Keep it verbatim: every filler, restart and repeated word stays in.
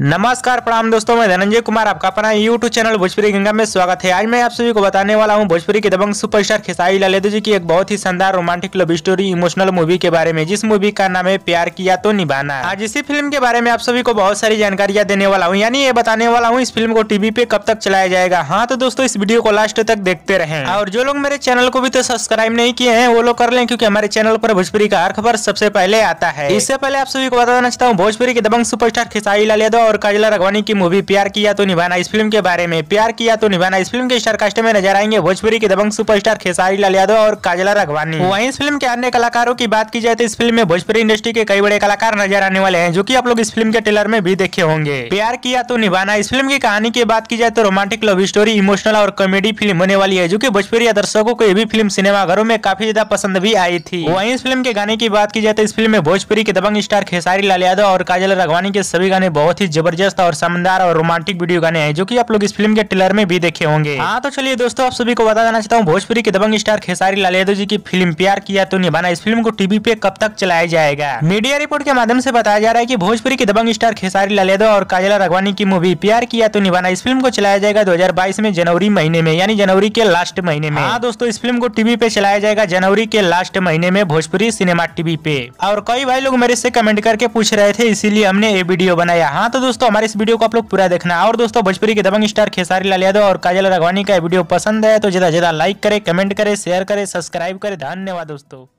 नमस्कार प्रणाम दोस्तों, मैं धनंजय कुमार आपका अपना यूट्यूब चैनल भोजपुरी गंगा में स्वागत है। आज मैं आप सभी को बताने वाला हूं भोजपुरी के दबंग सुपरस्टार खेसारी लाल यादव जी की एक बहुत ही शानदार romantic love story emotional movie के बारे में, जिस मूवी का नाम है प्यार किया तो निभाना। आज इसी फिल्म के बारे में आप सभी को बहुत सारी जानकारियां देने वाला हूँ, यानी ये बताने वाला हूँ इस फिल्म को टीवी पे कब तक चलाया जाएगा। हाँ तो दोस्तों, इस वीडियो को लास्ट तक देखते रहे और जो लोग मेरे चैनल को भी तो सब्सक्राइब नहीं किए हैं वो लोग कर लें, क्योंकि हमारे चैनल पर भोजपुरी का हर खबर सबसे पहले आता है। इससे पहले आप सभी को बताना चाहता हूँ भोजपुरी के दबंग सुपरस्टार खेसारी लाल यादव और काजल राघवानी की मूवी प्यार किया तो निभाना। इस फिल्म के बारे में प्यार किया तो निभाना इस फिल्म के स्टारकास्ट में नजर आएंगे भोजपुरी के दबंग सुपरस्टार खेसारी लाल यादव और काजल राघवानी। वहीं इस फिल्म के अन्य कलाकारों की बात की जाए तो इस फिल्म में भोजपुरी इंडस्ट्री के कई बड़े कलाकार नजर आने वाले हैं, जो कि आप लोग इस फिल्म के ट्रेलर में भी देखे होंगे। प्यार किया तो निभाना इस फिल्म की कहानी की बात की जाए तो रोमांटिक लव स्टोरी इमोशनल और कॉमेडी फिल्म होने वाली है, जो की भोजपुरी दर्शकों को भी फिल्म सिनेमाघरों में काफी ज्यादा पसंद भी आई थी। वहीं इस फिल्म के गाने की बात की जाए तो इस फिल्म में भोजपुरी के दबंग स्टार खेसारी लाल यादव और काजल राघवानी के सभी गाने बहुत ही जबरदस्त और शानदार और रोमांटिक वीडियो गाने हैं, जो कि आप लोग इस फिल्म के ट्रेलर में भी देखे होंगे। हाँ तो चलिए दोस्तों, आप सभी को बता देना चाहता हूँ भोजपुरी के दबंग स्टार खेसारी लाल यादव जी की फिल्म प्यार किया तो निभाना इस फिल्म को टीवी पे कब तक चलाया जाएगा। मीडिया रिपोर्ट के माध्यम से बताया जा रहा है कि भोजपुरी के दबंग स्टार खेसारी लाल यादव और काजल राघवानी की मूवी प्यार किया तो निभाना इस फिल्म को चलाया जाएगा दो हजार बाईस में जनवरी महीने में, यानी जनवरी के लास्ट महीने में। हाँ दोस्तों, इस फिल्म को टीवी पे चलाया जाएगा जनवरी के लास्ट महीने में भोजपुरी सिनेमा टीवी पे। और कई भाई लोग मेरे से कमेंट करके पूछ रहे थे, इसीलिए हमने ये वीडियो बनाया। हाँ तो दोस्तों, हमारे इस वीडियो को आप लोग पूरा देखना। और दोस्तों, भोजपुरी के दबंग स्टार खेसारी लाल यादव और काजल राघवानी का वीडियो पसंद है तो ज्यादा से ज्यादा लाइक करे, कमेंट करे, शेयर करे, सब्सक्राइब करे। धन्यवाद दोस्तों।